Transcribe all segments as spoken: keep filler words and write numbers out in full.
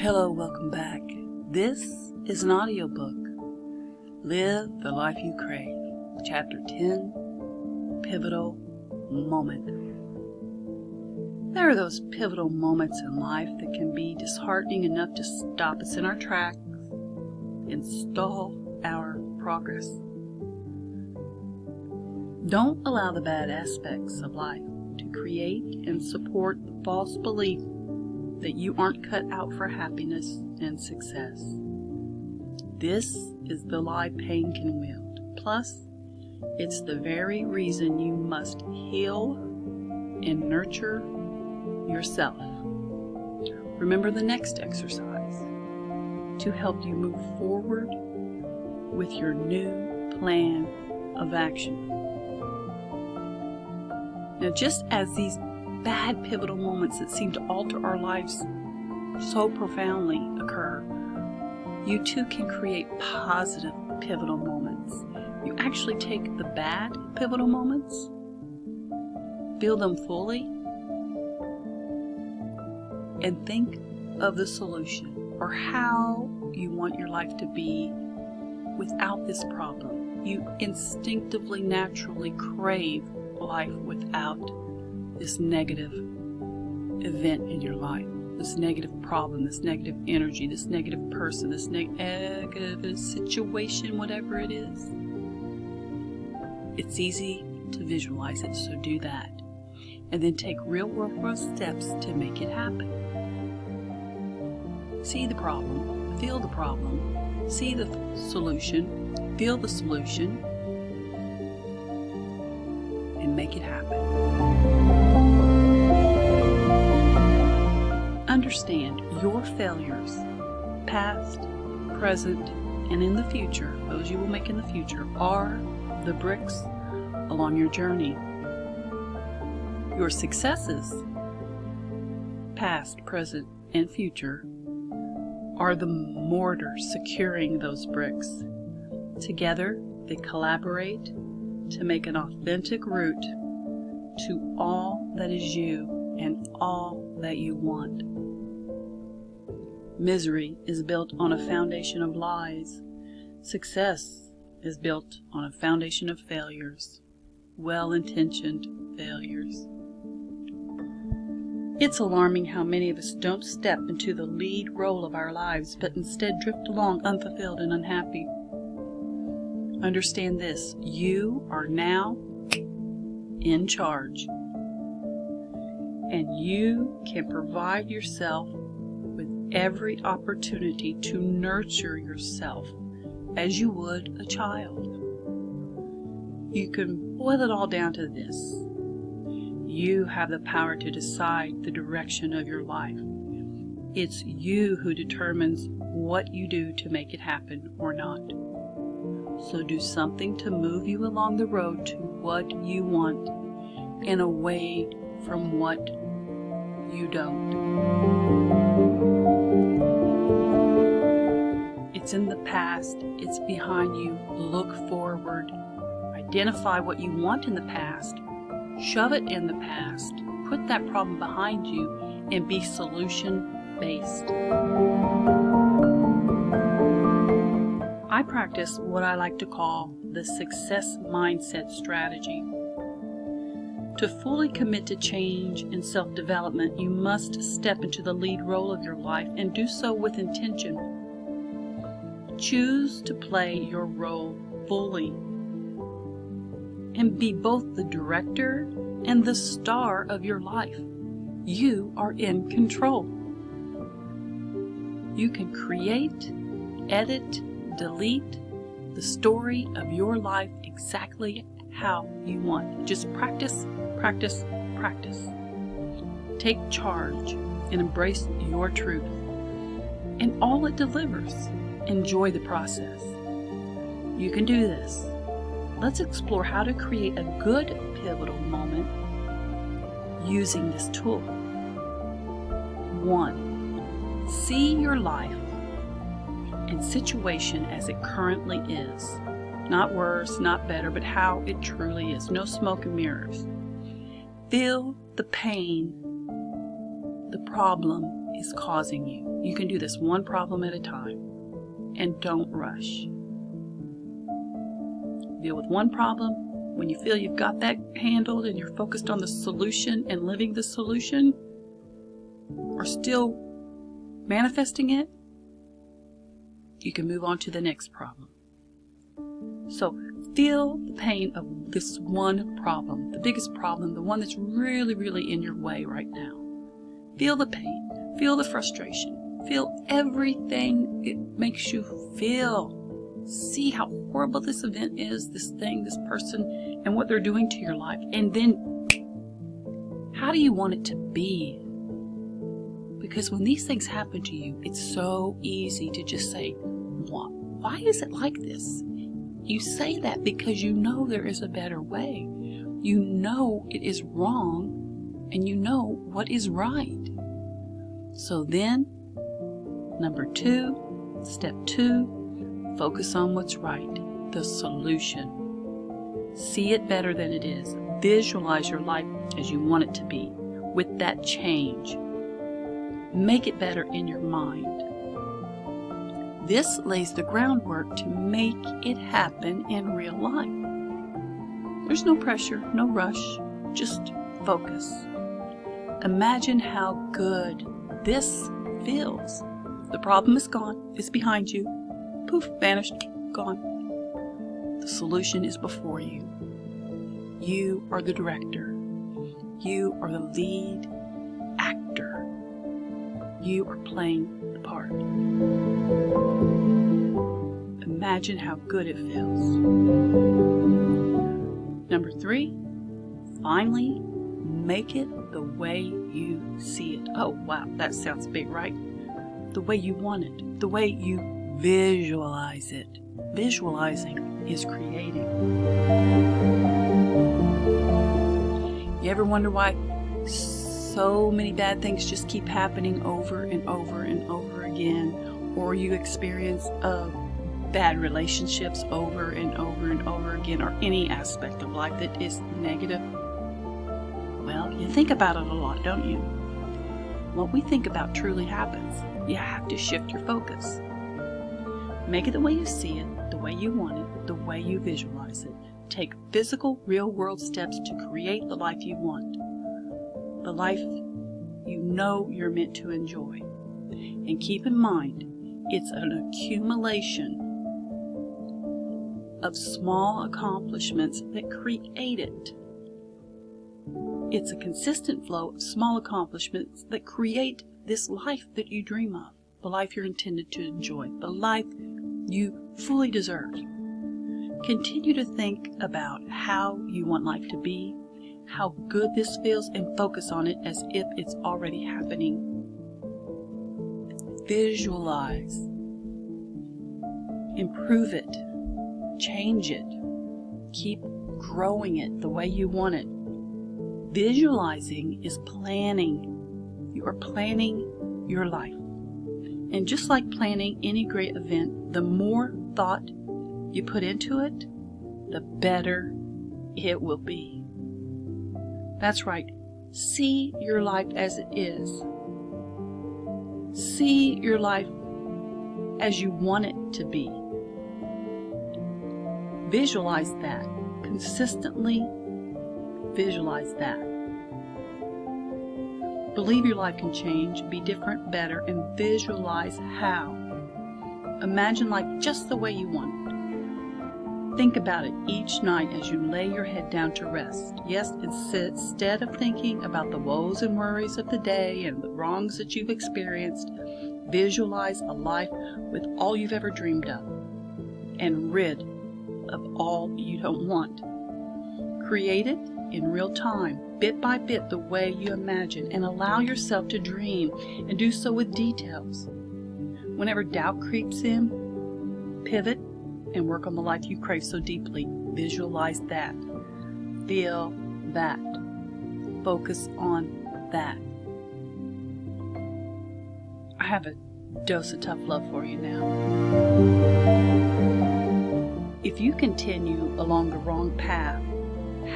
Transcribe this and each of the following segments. Hello, welcome back. This is an audiobook, Live the Life You Crave, Chapter ten, Pivotal Moment. There are those pivotal moments in life that can be disheartening enough to stop us in our tracks and stall our progress. Don't allow the bad aspects of life to create and support the false belief that you aren't cut out for happiness and success. This is the lie pain can wield. Plus, it's the very reason you must heal and nurture yourself. Remember the next exercise to help you move forward with your new plan of action. Now, just as these bad pivotal moments that seem to alter our lives so profoundly occur, you too can create positive pivotal moments. You actually take the bad pivotal moments, feel them fully, and think of the solution or how you want your life to be without this problem. You instinctively, naturally crave life without this negative event in your life, this negative problem, this negative energy, this negative person, this neg negative situation, whatever it is. It's easy to visualize it, so do that. And then take real world steps to make it happen. See the problem, feel the problem, see the solution, feel the solution, and make it happen. Understand your failures, past, present, and in the future, those you will make in the future, are the bricks along your journey. Your successes, past, present, and future, are the mortar securing those bricks. Together, they collaborate to make an authentic route to all that is you and all that you want. Misery is built on a foundation of lies. Success is built on a foundation of failures, well-intentioned failures. It's alarming how many of us don't step into the lead role of our lives, but instead drift along unfulfilled and unhappy. Understand this, you are now in charge, and you can provide yourself with every opportunity to nurture yourself as you would a child. You can boil it all down to this. You have the power to decide the direction of your life. It's you who determines what you do to make it happen or not. So do something to move you along the road to what you want and away from what you don't. It's in the past. It's behind you. Look forward. Identify what you want in the past. Shove it in the past. Put that problem behind you and be solution-based. I practice what I like to call the success mindset strategy. To fully commit to change and self-development, you must step into the lead role of your life and do so with intention. Choose to play your role fully and be both the director and the star of your life. You are in control. You can create, edit, delete the story of your life exactly how you want. Just practice, practice, practice. Take charge and embrace your truth and all it delivers. Enjoy the process. You can do this. Let's explore how to create a good pivotal moment using this tool. One, see your life and situation as it currently is. Not worse, not better, but how it truly is. No smoke and mirrors. Feel the pain, the problem, is causing you. You can do this one problem at a time, and don't rush. Deal with one problem. When you feel you've got that handled and you're focused on the solution and living the solution, or still manifesting it, you can move on to the next problem. So feel the pain of this one problem, the biggest problem, the one that's really, really in your way right now. Feel the pain, feel the frustration, feel everything it makes you feel. See how horrible this event is, this thing, this person, and what they're doing to your life. And then, how do you want it to be? Because when these things happen to you, it's so easy to just say, why is it like this? You say that because you know there is a better way. You know it is wrong, and you know what is right. So then, number two, step two, focus on what's right, the solution. See it better than it is. Visualize your life as you want it to be with that change. Make it better in your mind. This lays the groundwork to make it happen in real life. There's no pressure, no rush, just focus. Imagine how good this feels. The problem is gone, it's behind you. Poof, vanished, gone. The solution is before you. You are the director. You are the lead actor. You are playing the part. Imagine how good it feels. Number three, finally, make it the way you see it. Oh, wow, that sounds big, right? The way you want it, the way you visualize it. Visualizing is creating. You ever wonder why so many bad things just keep happening over and over and over again? Or you experience uh, bad relationships over and over and over again, or any aspect of life that is negative? Well, you think about it a lot, don't you? What we think about truly happens. You have to shift your focus. Make it the way you see it, the way you want it, the way you visualize it. Take physical, real-world steps to create the life you want. The life you know you're meant to enjoy. And keep in mind, it's an accumulation of small accomplishments that create it. It's a consistent flow of small accomplishments that create this life that you dream of. The life you're intended to enjoy, the life you fully deserve. Continue to think about how you want life to be, how good this feels, and focus on it as if it's already happening. Visualize. Improve it. Change it. Keep growing it the way you want it. Visualizing is planning. You are planning your life. And just like planning any great event, the more thought you put into it, the better it will be. That's right. See your life as it is. See your life as you want it to be. Visualize that. Consistently visualize that. Believe your life can change, be different, better, and visualize how. Imagine life just the way you want it. Think about it each night as you lay your head down to rest. Yes, instead of thinking about the woes and worries of the day and the wrongs that you've experienced, visualize a life with all you've ever dreamed of and rid of all you don't want. Create it in real time, bit by bit, the way you imagine, and allow yourself to dream, and do so with details. Whenever doubt creeps in, pivot and work on the life you crave so deeply. Visualize that. Feel that. Focus on that. I have a dose of tough love for you now. If you continue along the wrong path,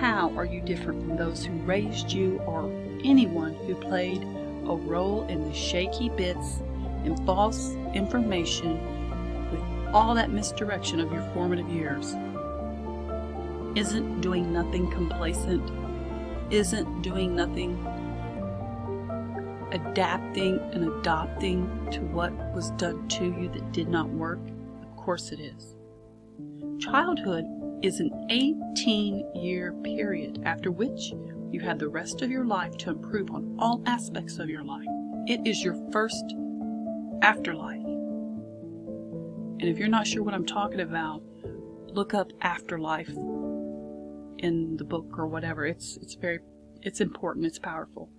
how are you different from those who raised you or anyone who played a role in the shaky bits and false information with all that misdirection of your formative years. Isn't doing nothing complacent? Isn't doing nothing adapting and adopting to what was done to you that did not work? Of course it is. Childhood is an eighteen-year period after which you have the rest of your life to improve on all aspects of your life. It is your first afterlife. And if you're not sure what I'm talking about, look up afterlife in the book or whatever. It's it's very it's important, it's powerful.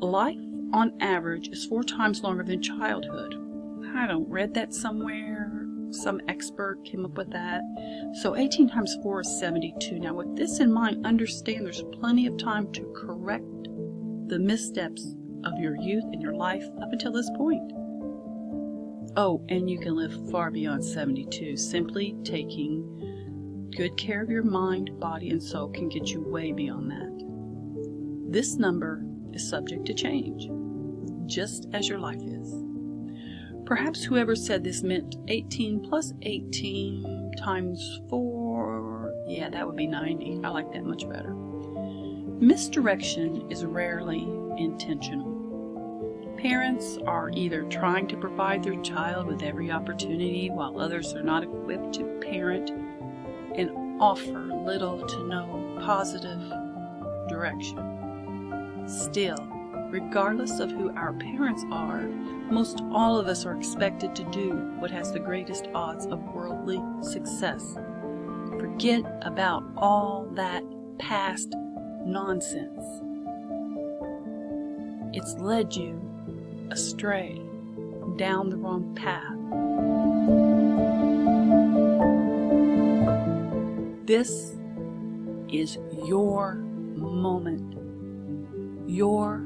Life on average is four times longer than childhood. I don't read that somewhere. Some expert came up with that. So eighteen times four is seventy-two. Now with this in mind, understand there's plenty of time to correct the missteps of your youth and your life up until this point. Oh, and you can live far beyond seventy-two. Simply taking good care of your mind, body, and soul can get you way beyond that. This number is subject to change, just as your life is. Perhaps whoever said this meant eighteen plus eighteen times four. Yeah, that would be ninety. I like that much better. Misdirection is rarely intentional. Parents are either trying to provide their child with every opportunity while others are not equipped to parent and offer little to no positive direction. Still, regardless of who our parents are, most all of us are expected to do what has the greatest odds of worldly success. Forget about all that past nonsense. It's led you astray, down the wrong path. This is your moment, your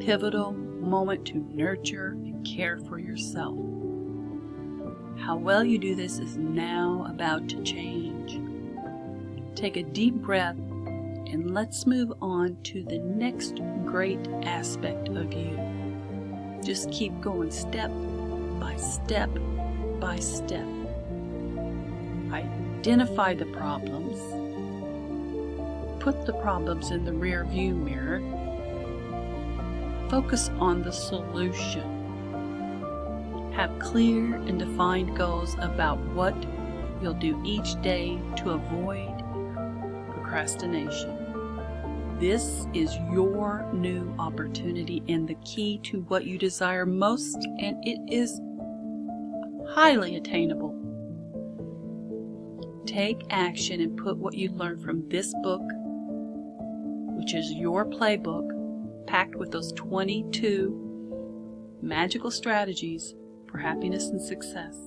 pivotal moment to nurture and care for yourself. How well you do this is now about to change. Take a deep breath and let's move on to the next great aspect of you. Just keep going step by step by step. Identify the problems. Put the problems in the rear view mirror. Focus on the solution. Have clear and defined goals about what you'll do each day to avoid procrastination. This is your new opportunity and the key to what you desire most, and it is highly attainable. Take action and put what you learned from this book, which is your playbook, packed with those twenty-two magical strategies for happiness and success.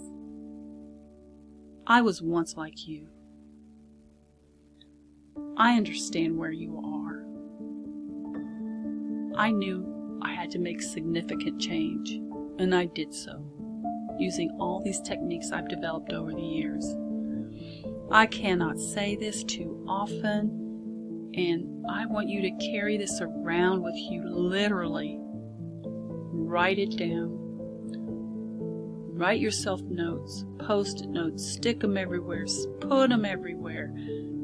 I was once like you. I understand where you are. I knew I had to make significant change, and I did so, using all these techniques I've developed over the years. I cannot say this too often, and I want you to carry this around with you literally. Write it down. Write yourself notes, post-it notes, stick them everywhere, put them everywhere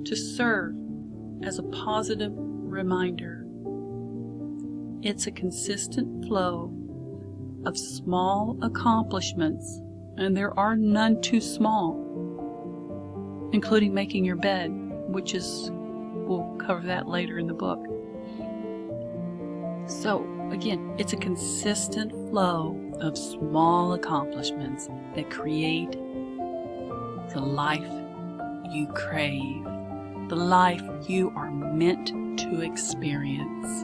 to serve as a positive reminder. It's a consistent flow of small accomplishments, and there are none too small, including making your bed, which is, we'll cover that later in the book. So again, it's a consistent flow of small accomplishments that create the life you crave, the life you are meant to experience.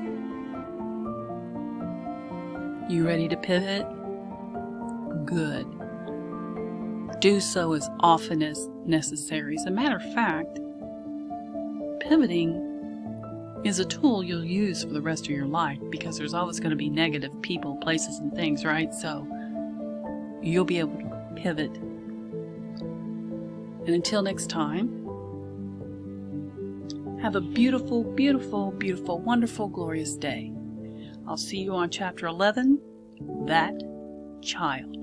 You ready to pivot? Good. Do so as often as necessary. As a matter of fact, pivoting is a tool you'll use for the rest of your life, because there's always going to be negative people, places, and things, right? So you'll be able to pivot. And until next time, Have a beautiful, beautiful, beautiful, wonderful, glorious day. I'll see you on Chapter eleven, That Child.